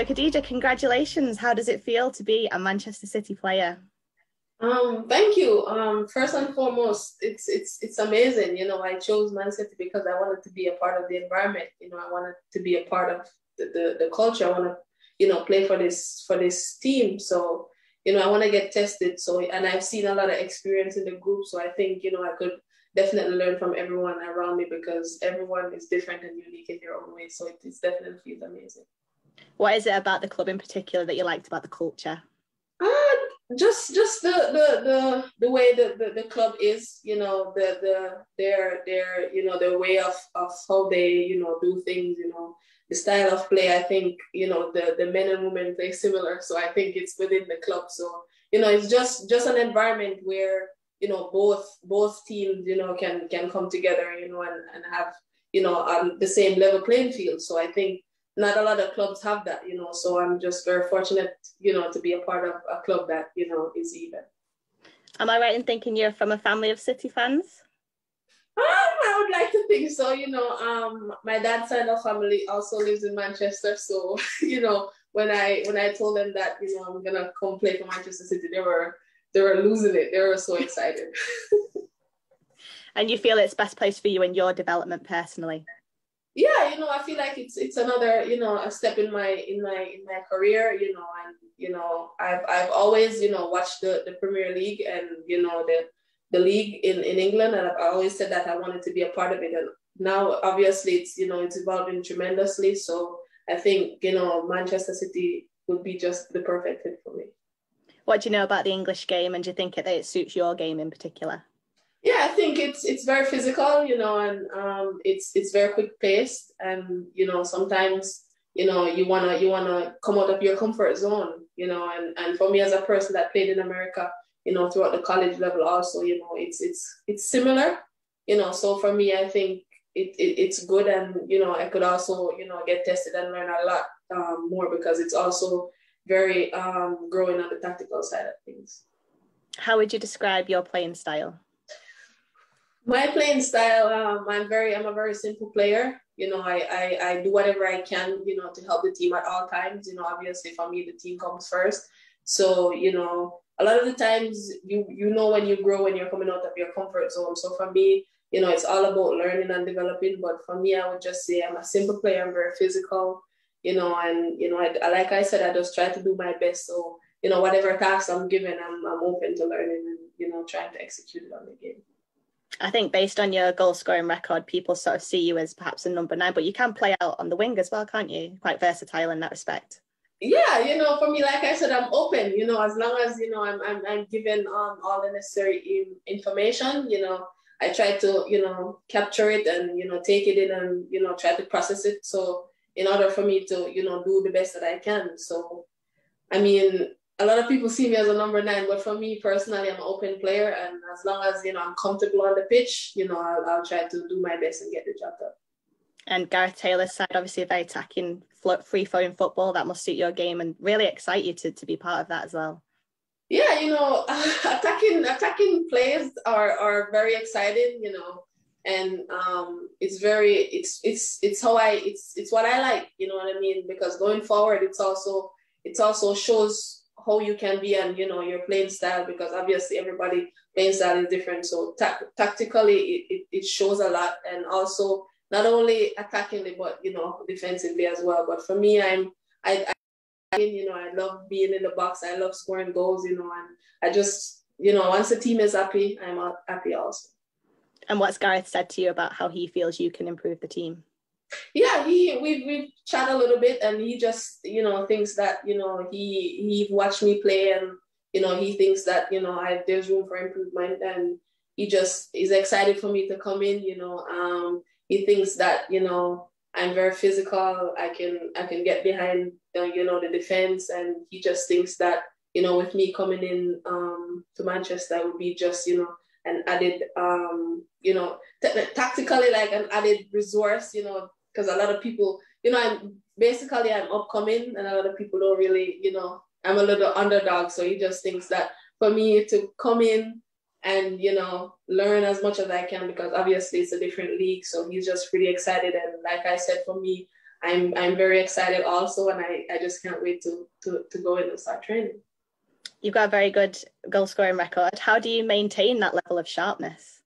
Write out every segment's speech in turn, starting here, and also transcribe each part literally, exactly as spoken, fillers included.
So Khadija, congratulations. How does it feel to be a Manchester City player? Um, thank you. Um, first and foremost, it's it's it's amazing. You know, I chose Man City because I wanted to be a part of the environment. You know, I wanted to be a part of the, the, the culture. I want to, you know, play for this for this team. So, you know, I want to get tested. So, and I've seen a lot of experience in the group. So I think, you know, I could definitely learn from everyone around me because everyone is different and unique in their own way. So it it's definitely feels amazing. What is it about the club in particular that you liked about the culture? Just, just the the the, the way that the, the club is, you know, the the their their you know their way of, of how they you know do things, you know, the style of play. I think you know the the men and women play similar, so I think it's within the club. So you know, it's just just an environment where you know both both teams you know can can come together, you know, and and have you know um, the same level playing field. So I think not a lot of clubs have that, you know, so I'm just very fortunate, you know, to be a part of a club that, you know, is even. Am I right in thinking you're from a family of City fans? Um, I would like to think so, you know, um, my dad's side of family also lives in Manchester. So, you know, when I when I told them that, you know, I'm going to come play for Manchester City, they were, they were losing it. They were so excited. And you feel it's best place for you in your development personally? Yeah, you know, I feel like it's it's another, you know, a step in my in my in my career, you know, and you know, I've I've always, you know, watched the, the Premier League and you know the the league in, in England, and I've always said that I wanted to be a part of it. And now obviously it's you know it's evolving tremendously. So I think, you know, Manchester City would be just the perfect fit for me. What do you know about the English game, and do you think that it suits your game in particular? Yeah, I think it's it's very physical, you know, and um, it's it's very quick paced, and you know sometimes you know you wanna you wanna come out of your comfort zone, you know, and, and for me as a person that played in America, you know, throughout the college level also, you know, it's it's it's similar, you know, so for me I think it, it it's good, and you know I could also you know get tested and learn a lot um, more because it's also very um, growing on the tactical side of things. How would you describe your playing style? My playing style, um, I'm very, I'm a very simple player. You know, I, I, I do whatever I can, you know, to help the team at all times. You know, obviously for me, the team comes first. So, you know, a lot of the times, you, you know, when you grow, when you're coming out of your comfort zone. So for me, you know, it's all about learning and developing. But for me, I would just say I'm a simple player. I'm very physical, you know, and, you know, I, like I said, I just try to do my best. So, you know, whatever tasks I'm given, I'm, I'm open to learning and, you know, trying to execute it on the game. I think based on your goal scoring record, people sort of see you as perhaps a number nine, but you can play out on the wing as well, can't you? Quite versatile in that respect. Yeah, you know, for me, like I said, I'm open, you know, as long as, you know, I'm I'm, I'm given um, all the necessary information, you know, I try to, you know, capture it and, you know, take it in and, you know, try to process it. So in order for me to, you know, do the best that I can. So, I mean, a lot of people see me as a number nine, but for me personally, I'm an open player. And as long as, you know, I'm comfortable on the pitch, you know, I'll, I'll try to do my best and get the job done. And Gareth Taylor's side, obviously a very attacking, free flowing football, that must suit your game and really excite you to, to be part of that as well. Yeah, you know, attacking attacking plays are, are very exciting, you know, and um, it's very, it's, it's, it's how I, it's, it's what I like, you know what I mean? Because going forward, it's also, it's also shows how you can be and, you know, your playing style, because obviously everybody playing style is different. So ta- tactically, it, it, it shows a lot. And also not only attackingly, but, you know, defensively as well. But for me, I'm, I, I, you know, I love being in the box. I love scoring goals, you know, and I just, you know, once the team is happy, I'm happy also. And what's Gareth said to you about how he feels you can improve the team? Yeah, he we've we've chatted a little bit, and he just you know thinks that you know he he watched me play, and you know he thinks that you know I, there's room for improvement, and he just is excited for me to come in. You know, um, he thinks that you know I'm very physical. I can I can get behind the, you know the defense, and he just thinks that you know with me coming in um, to Manchester, it would be just you know. an added, um, you know, t- tactically like an added resource, you know, because a lot of people, you know, I'm basically I'm upcoming, and a lot of people don't really, you know, I'm a little underdog. So he just thinks that for me to come in and, you know, learn as much as I can, because obviously it's a different league. So he's just pretty excited. And like I said, for me, I'm I'm very excited also, and I, I just can't wait to, to, to go in and start training. You've got a very good goal scoring record. How do you maintain that level of sharpness?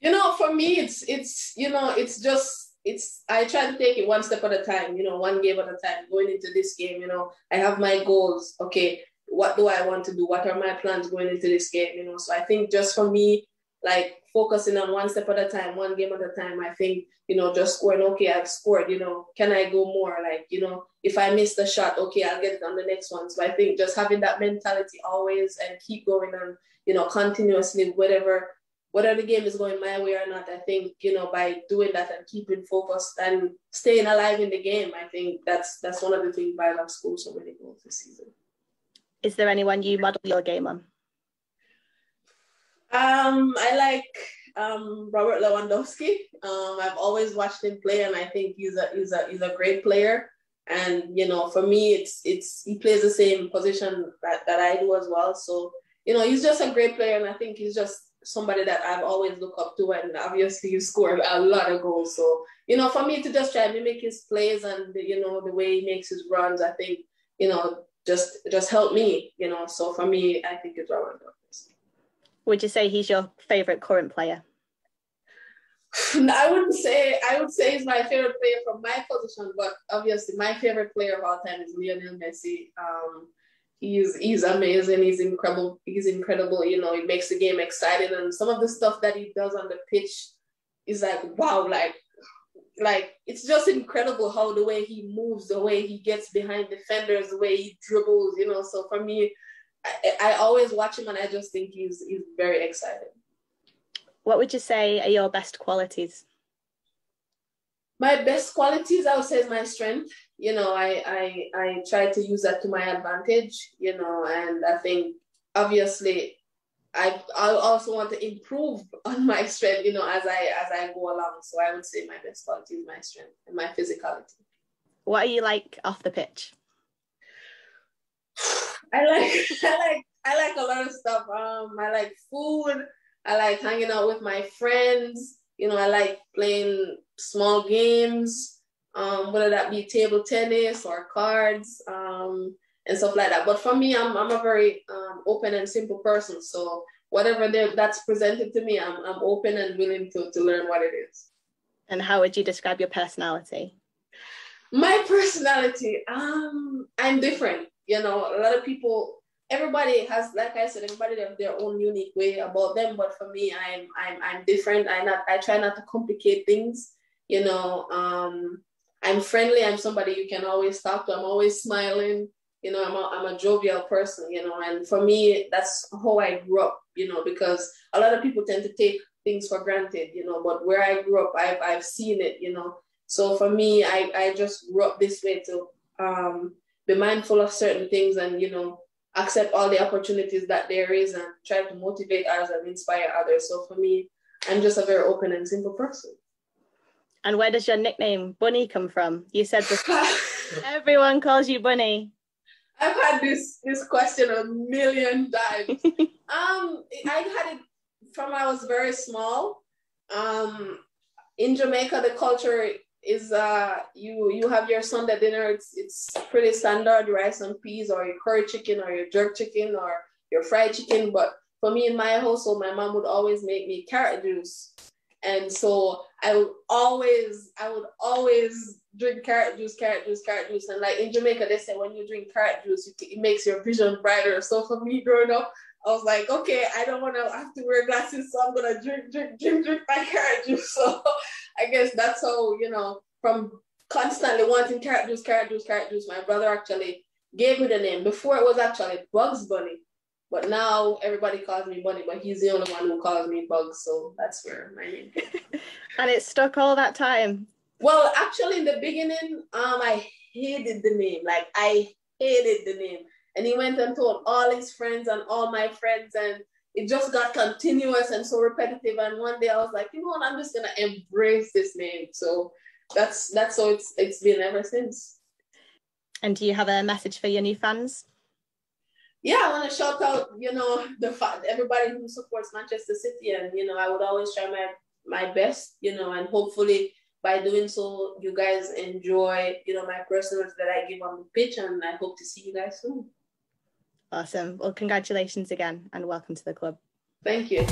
You know, for me, it's it's you know, it's just it's I try to take it one step at a time, you know, one game at a time. Going into this game, you know, I have my goals. Okay, what do I want to do? What are my plans going into this game? You know, so I think just for me, like focusing on one step at a time, one game at a time, I think, you know, just scoring, okay, I've scored, you know, can I go more? Like, you know, if I miss the shot, okay, I'll get on the next one. So I think just having that mentality always and keep going on, you know, continuously, whatever, whether the game is going my way or not, I think, you know, by doing that and keeping focused and staying alive in the game, I think that's that's one of the things why I've scored so many goals this season. Is there anyone you model your game on? Um, I like um, Robert Lewandowski. Um, I've always watched him play, and I think he's a he's a he's a great player. And you know, for me, it's it's he plays the same position that, that I do as well. So you know, he's just a great player, and I think he's just somebody that I've always looked up to. And obviously, you scored a lot of goals. So you know, for me to just try to mimic his plays and you know the way he makes his runs, I think you know just just helped me. You know, so for me, I think it's Robert Lewandowski. Would you say he's your favorite current player? I wouldn't say, I would say he's my favorite player from my position, but obviously my favorite player of all time is Lionel Messi. Um, he's, he's amazing. He's incredible. He's incredible. You know, he makes the game exciting, and some of the stuff that he does on the pitch is like, wow, like, like it's just incredible how the way he moves, the way he gets behind defenders, the way he dribbles, you know, so for me, I, I always watch him, and I just think he's he's very exciting. What would you say are your best qualities? My best qualities, I would say, is my strength. You know, I I I try to use that to my advantage. You know, and I think obviously, I I also want to improve on my strength. You know, as I as I go along. So I would say my best quality is my strength and my physicality. What are you like off the pitch? I like I like I like a lot of stuff. Um, I like food. I like hanging out with my friends. You know, I like playing small games. Um, whether that be table tennis or cards, um, and stuff like that. But for me, I'm I'm a very um, open and simple person. So whatever that's presented to me, I'm I'm open and willing to to learn what it is. And how would you describe your personality? My personality, um, I'm different. You know, a lot of people, everybody has, like I said, everybody has their own unique way about them. But for me, I'm I'm I'm different. I not I try not to complicate things. You know, um, I'm friendly. I'm somebody you can always talk to. I'm always smiling. You know, I'm a, I'm a jovial person. You know, and for me, that's how I grew up. You know, because a lot of people tend to take things for granted. You know, but where I grew up, I've I've seen it. You know, so for me, I I just grew up this way too. Um, be mindful of certain things and, you know, accept all the opportunities that there is and try to motivate others and inspire others. So for me, I'm just a very open and simple person. And where does your nickname Bunny come from? You said this, everyone calls you Bunny. I've had this, this question a million times. um, I had it from when I was very small. Um, in Jamaica, the culture is uh you you have your Sunday dinner, it's it's pretty standard, rice and peas or your curry chicken or your jerk chicken or your fried chicken. But for me, in my household, my mom would always make me carrot juice, and so I would always I would always drink carrot juice carrot juice carrot juice. And like in Jamaica, they say when you drink carrot juice, it makes your vision brighter. So for me growing up, I was like, okay, I don't want to have to wear glasses, so I'm going to drink, drink, drink, drink my carrot juice. So I guess that's how, you know, from constantly wanting carrot juice, carrot juice, carrot juice, my brother actually gave me the name. Before it was actually Bugs Bunny, but now everybody calls me Bunny, but he's the only one who calls me Bugs, so that's where my name came from. And it stuck all that time? Well, actually, in the beginning, um, I hated the name. Like, I hated the name. And he went and told all his friends and all my friends, and it just got continuous and so repetitive. And one day I was like, you know what, I'm just gonna embrace this name. So that's that's how it's it's been ever since. And do you have a message for your new fans? Yeah, I want to shout out, you know, the fa- everybody who supports Manchester City, and you know, I would always try my my best, you know, and hopefully by doing so, you guys enjoy, you know, my personals that I give on the pitch, and I hope to see you guys soon. Awesome. Well, congratulations again, and welcome to the club. Thank you.